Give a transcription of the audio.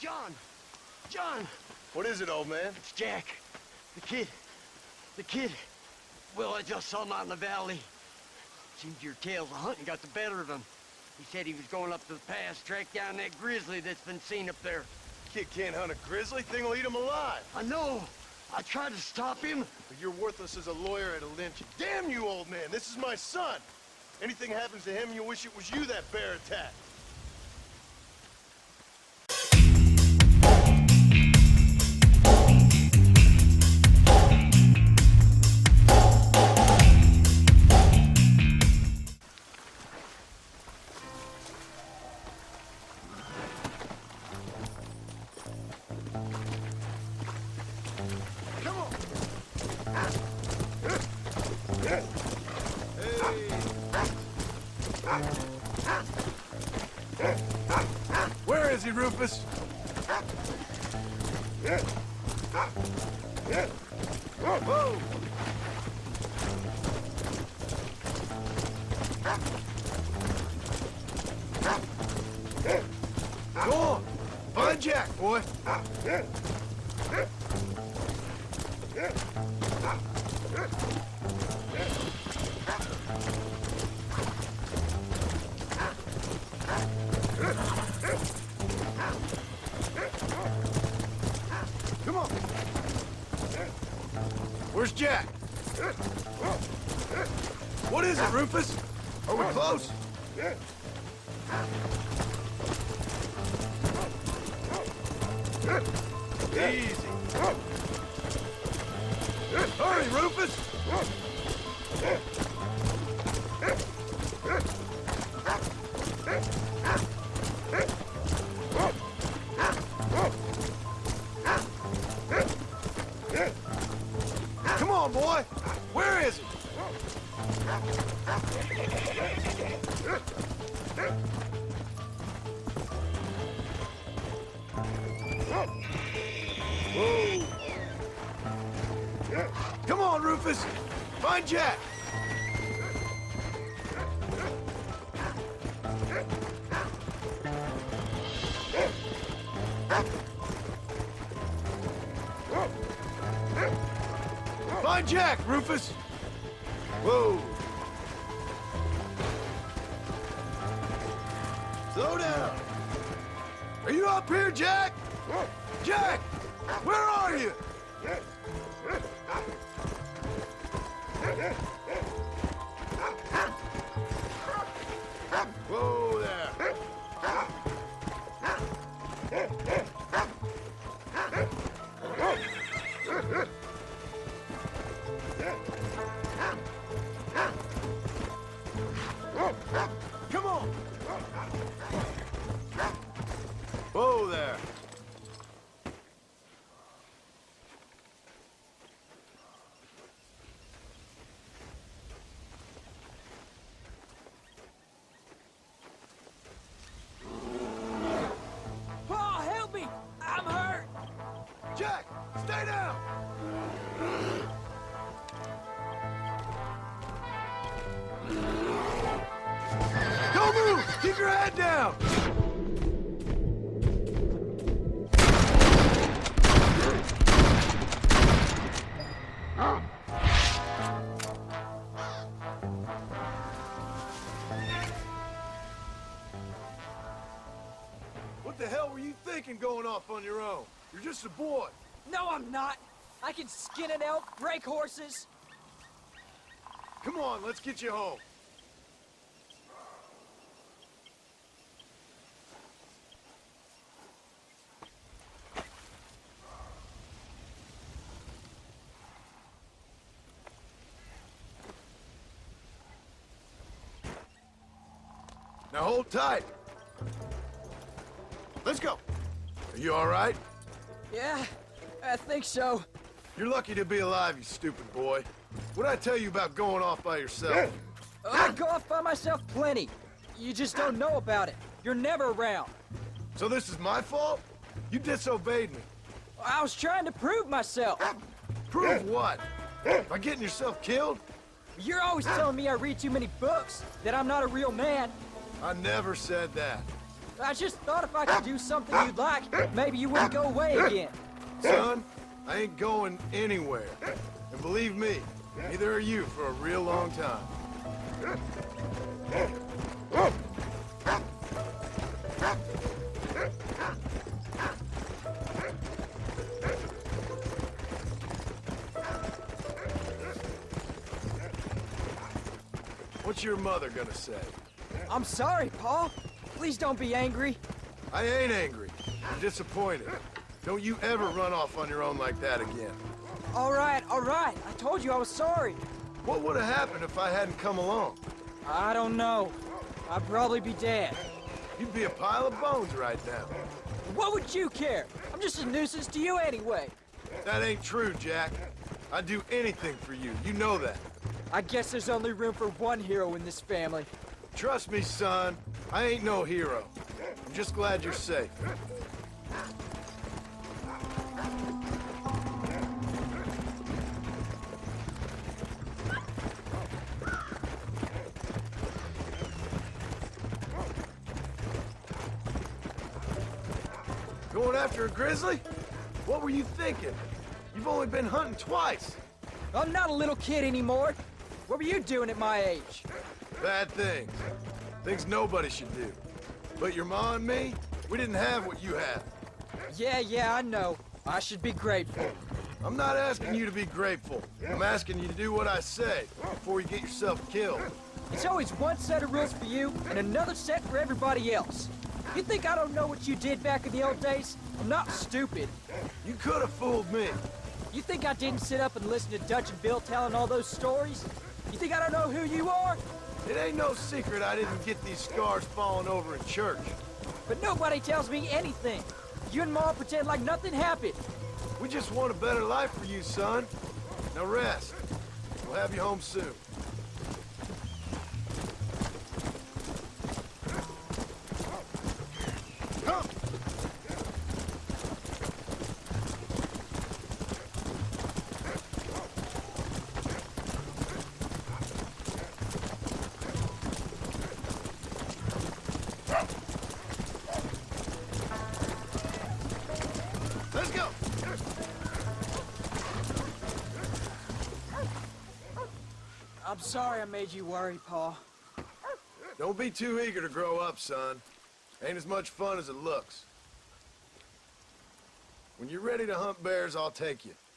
John! John! What is it, old man? It's Jack. The kid. The kid. Well, I just saw him out in the valley. Seems your tales of hunting got the better of him. He said he was going up to the pass, track down that grizzly that's been seen up there. Kid can't hunt a grizzly. Thing will eat him alive. I know. I tried to stop him. But you're worthless as a lawyer at a lynching. Damn you, old man. This is my son. Anything happens to him, you'll wish it was you that bear attacked. Where is he, Rufus? Go on! Find Jack, boy! Come on. Where's Jack? What is it, Rufus? Are we close? Easy. Hurry, Rufus! Boy, where is he? Whoa. Come on, Rufus, find Jack. Find Jack, Rufus! Whoa! Slow down! Are you up here, Jack? Jack! Where are you? Whoa there! Come on! Whoa there! Pa, help me! I'm hurt! Jack, stay down! Don't move! Keep your head down! What the hell were you thinking going off on your own? You're just a boy. No, I'm not. I can skin an elk, break horses. Come on, let's get you home. Now hold tight. Let's go. Are you all right? Yeah, I think so. You're lucky to be alive, you stupid boy. What'd I tell you about going off by yourself? Oh, I go off by myself plenty. You just don't know about it. You're never around. So this is my fault? You disobeyed me. I was trying to prove myself. Prove what? By getting yourself killed? You're always telling me I read too many books, that I'm not a real man. I never said that. I just thought if I could do something you'd like, maybe you wouldn't go away again. Son, I ain't going anywhere. And believe me, neither are you for a real long time. What's your mother gonna say? I'm sorry, Paul. Please don't be angry. I ain't angry. I'm disappointed. Don't you ever run off on your own like that again. All right. I told you I was sorry. What would have happened if I hadn't come along? I don't know. I'd probably be dead. You'd be a pile of bones right now. What would you care? I'm just a nuisance to you anyway. That ain't true, Jack. I'd do anything for you. You know that. I guess there's only room for one hero in this family. Trust me, son. I ain't no hero. I'm just glad you're safe. Going after a grizzly? What were you thinking? You've only been hunting twice. I'm not a little kid anymore. What were you doing at my age? Bad things. Things nobody should do. But your ma and me, we didn't have what you had. Yeah, I know. I should be grateful. I'm not asking you to be grateful. I'm asking you to do what I say before you get yourself killed. It's always one set of rules for you and another set for everybody else. You think I don't know what you did back in the old days? I'm not stupid. You could have fooled me. You think I didn't sit up and listen to Dutch and Bill telling all those stories? You think I don't know who you are? It ain't no secret I didn't get these scars falling over in church. But nobody tells me anything. You and Mom pretend like nothing happened. We just want a better life for you, son. Now rest. We'll have you home soon. I'm sorry I made you worry, Paul. Don't be too eager to grow up, son. Ain't as much fun as it looks. When you're ready to hunt bears, I'll take you.